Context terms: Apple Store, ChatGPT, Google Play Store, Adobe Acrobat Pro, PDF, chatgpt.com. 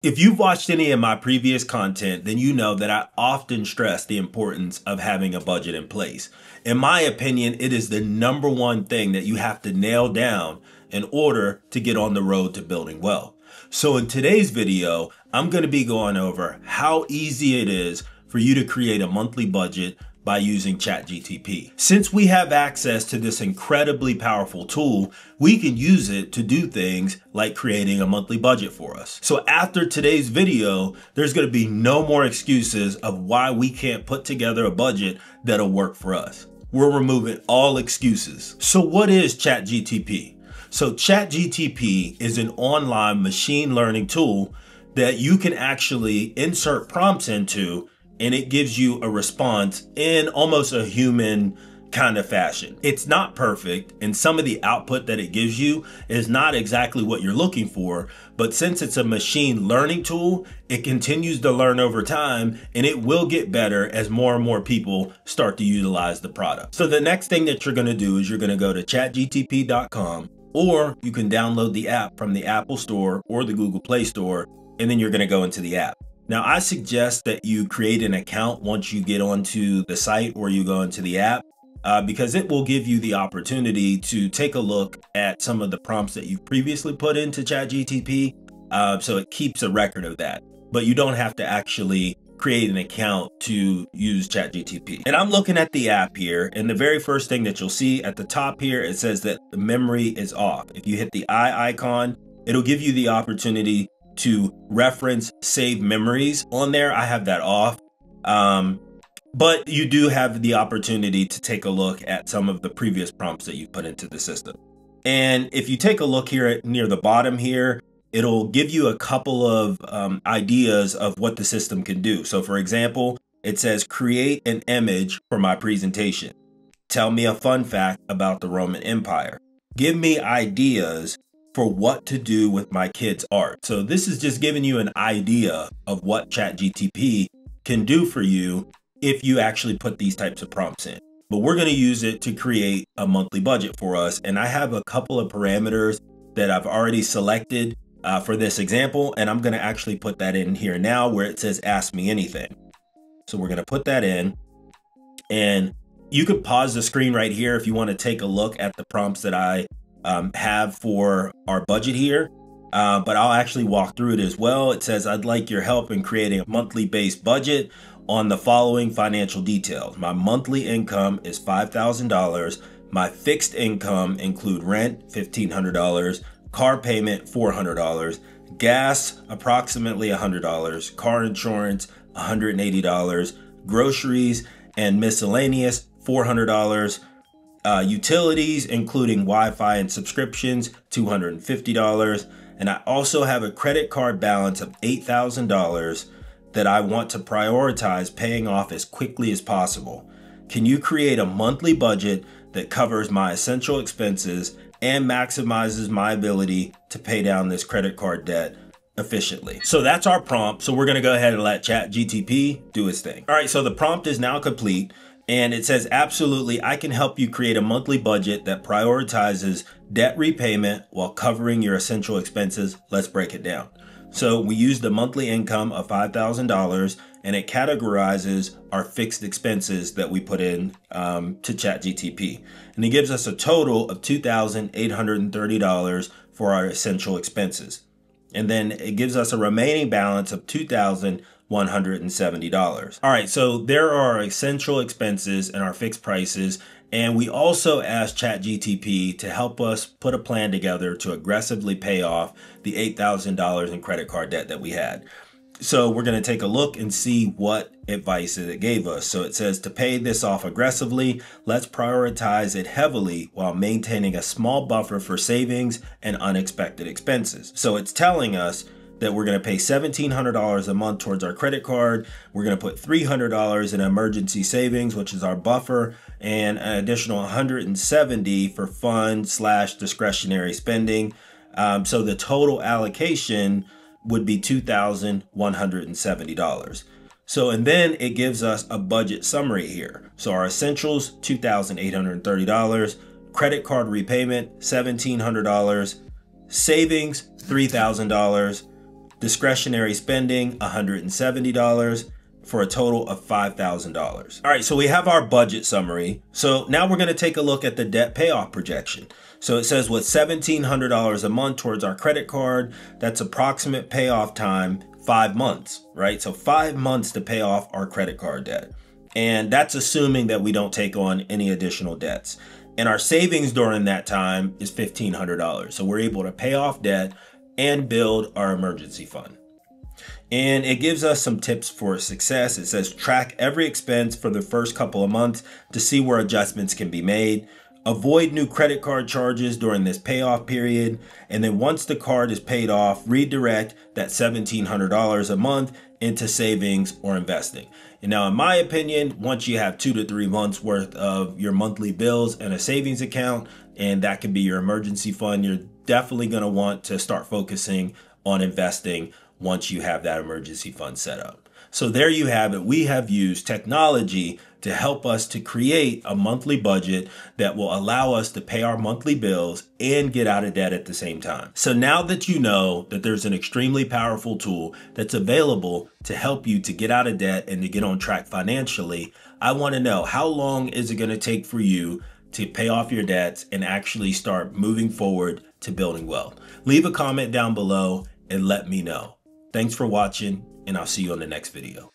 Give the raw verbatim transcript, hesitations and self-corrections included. If you've watched any of my previous content, then you know that I often stress the importance of having a budget in place. In my opinion, it is the number one thing that you have to nail down in order to get on the road to building wealth. So in today's video, I'm going to be going over how easy it is for you to create a monthly budget by using ChatGPT. Since we have access to this incredibly powerful tool, we can use it to do things like creating a monthly budget for us. So after today's video, there's gonna be no more excuses of why we can't put together a budget that'll work for us. We're removing all excuses. So what is ChatGPT? So ChatGPT is an online machine learning tool that you can actually insert prompts into, and it gives you a response in almost a human kind of fashion. It's not perfect, and some of the output that it gives you is not exactly what you're looking for, but since it's a machine learning tool, it continues to learn over time, and it will get better as more and more people start to utilize the product. So the next thing that you're gonna do is you're gonna go to chat G P T dot com, or you can download the app from the Apple Store or the Google Play Store, and then you're gonna go into the app. Now, I suggest that you create an account once you get onto the site or you go into the app, uh, because it will give you the opportunity to take a look at some of the prompts that you previously put into ChatGPT. Uh, so it keeps a record of that, but you don't have to actually create an account to use ChatGPT. And I'm looking at the app here, and the very first thing that you'll see at the top here, it says that the memory is off. If you hit the eye icon, it'll give you the opportunity to reference save memories on there. I have that off, um, but you do have the opportunity to take a look at some of the previous prompts that you put into the system. And if you take a look here at near the bottom here, it'll give you a couple of um, ideas of what the system can do. So for example, it says, create an image for my presentation. Tell me a fun fact about the Roman Empire. Give me ideas for what to do with my kids' art. So this is just giving you an idea of what ChatGPT can do for you if you actually put these types of prompts in. But we're gonna use it to create a monthly budget for us. And I have a couple of parameters that I've already selected uh, for this example, and I'm gonna actually put that in here now where it says, ask me anything. So we're gonna put that in, and you could pause the screen right here if you wanna take a look at the prompts that I Um, have for our budget here, uh, but I'll actually walk through it as well. It says, I'd like your help in creating a monthly based budget on the following financial details. My monthly income is five thousand dollars. My fixed income include rent, fifteen hundred dollars, car payment, four hundred dollars, gas, approximately one hundred dollars, car insurance, one hundred eighty dollars, groceries and miscellaneous, four hundred dollars, Uh, utilities, including Wi-Fi and subscriptions, two hundred fifty dollars. And I also have a credit card balance of eight thousand dollars that I want to prioritize paying off as quickly as possible. Can you create a monthly budget that covers my essential expenses and maximizes my ability to pay down this credit card debt efficiently? So that's our prompt. So we're going to go ahead and let ChatGPT do its thing. All right, so the prompt is now complete. And it says, absolutely, I can help you create a monthly budget that prioritizes debt repayment while covering your essential expenses. Let's break it down. So we use the monthly income of five thousand dollars, and it categorizes our fixed expenses that we put in um, to ChatGPT. And it gives us a total of two thousand eight hundred thirty dollars for our essential expenses. And then it gives us a remaining balance of two thousand one hundred seventy dollars. All right, so there are essential expenses and our fixed prices. And we also asked ChatGPT to help us put a plan together to aggressively pay off the eight thousand dollars in credit card debt that we had. So we're gonna take a look and see what advice it gave us. So it says, to pay this off aggressively, let's prioritize it heavily while maintaining a small buffer for savings and unexpected expenses. So it's telling us that we're gonna pay seventeen hundred dollars a month towards our credit card. We're gonna put three hundred dollars in emergency savings, which is our buffer, and an additional one hundred seventy dollars for fun slash discretionary spending. Um, so the total allocation would be two thousand one hundred seventy dollars. So, and then it gives us a budget summary here. So our essentials, two thousand eight hundred thirty dollars, credit card repayment, one thousand seven hundred dollars, savings, three thousand dollars, Discretionary spending, one hundred seventy dollars, for a total of five thousand dollars. All right, so we have our budget summary. So now we're gonna take a look at the debt payoff projection. So it says with seventeen hundred dollars a month towards our credit card, that's approximate payoff time, five months, right? So five months to pay off our credit card debt. And that's assuming that we don't take on any additional debts. And our savings during that time is fifteen hundred dollars. So we're able to pay off debt and build our emergency fund. And it gives us some tips for success. It says track every expense for the first couple of months to see where adjustments can be made. Avoid new credit card charges during this payoff period. And then once the card is paid off, redirect that seventeen hundred dollars a month into savings or investing. And now, in my opinion, once you have two to three months worth of your monthly bills and a savings account, and that could be your emergency fund, you're definitely going to want to start focusing on investing once you have that emergency fund set up. So there you have it. We have used technology to help us to create a monthly budget that will allow us to pay our monthly bills and get out of debt at the same time. So now that you know that there's an extremely powerful tool that's available to help you to get out of debt and to get on track financially, I want to know, how long is it going to take for you to pay off your debts and actually start moving forward to building wealth? Leave a comment down below and let me know. Thanks for watching, and I'll see you on the next video.